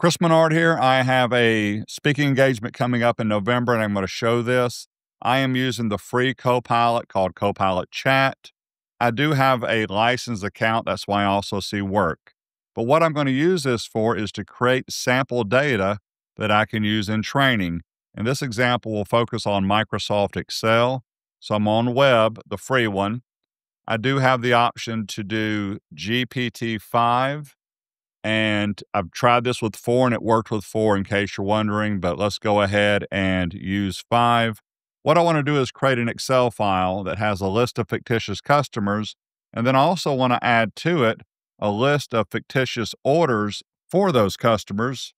Chris Menard here. I have a speaking engagement coming up in November, and I'm going to show this. I am using the free Copilot called Copilot Chat. I do have a licensed account. That's why I also see work. But what I'm going to use this for is to create sample data that I can use in training. And this example will focus on Microsoft Excel. So I'm on web, the free one. I do have the option to do GPT-5. And I've tried this with 4 and it worked with 4 in case you're wondering, but let's go ahead and use 5. What I want to do is create an Excel file that has a list of fictitious customers. And then I also want to add to it a list of fictitious orders for those customers.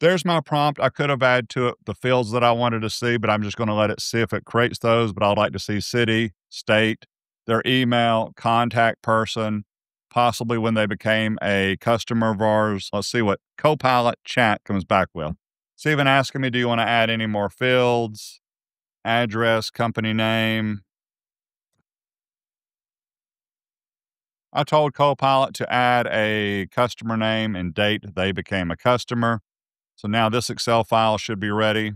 There's my prompt. I could have added to it the fields that I wanted to see, but I'm just going to let it see if it creates those. But I'd like to see city, state, their email, contact person, possibly when they became a customer of ours. Let's see what Copilot Chat comes back with. It's even asking me, do you want to add any more fields? Address, company name. I told Copilot to add a customer name and date they became a customer. So now this Excel file should be ready.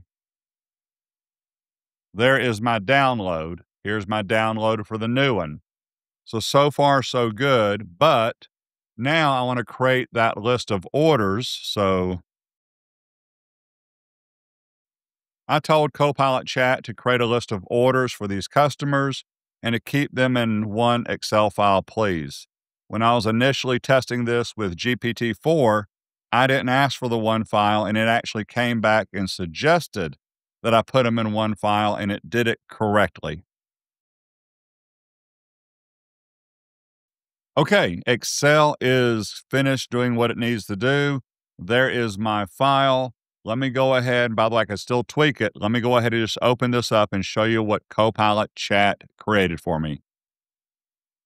There is my download. Here's my download for the new one. So far, so good. But now I want to create that list of orders. So I told Copilot Chat to create a list of orders for these customers and to keep them in one Excel file, please. When I was initially testing this with GPT-4, I didn't ask for the one file, and it actually came back and suggested that I put them in one file, and it did it correctly. Okay, Excel is finished doing what it needs to do. There is my file. Let me go ahead, by the way, I can still tweak it. Let me go ahead and just open this up and show you what Copilot Chat created for me.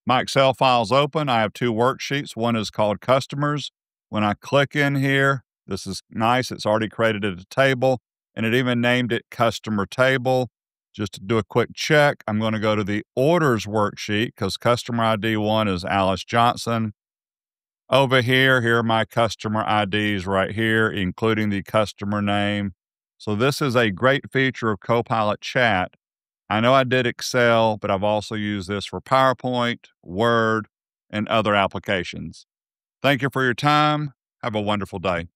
My Excel file's open. I have 2 worksheets. One is called Customers. When I click in here, this is nice. It's already created a table, and it even named it Customer Table. Just to do a quick check, I'm going to go to the orders worksheet because customer ID 1 is Alice Johnson. Over here, here are my customer IDs right here, including the customer name. So this is a great feature of Copilot Chat. I know I did Excel, but I've also used this for PowerPoint, Word, and other applications. Thank you for your time. Have a wonderful day.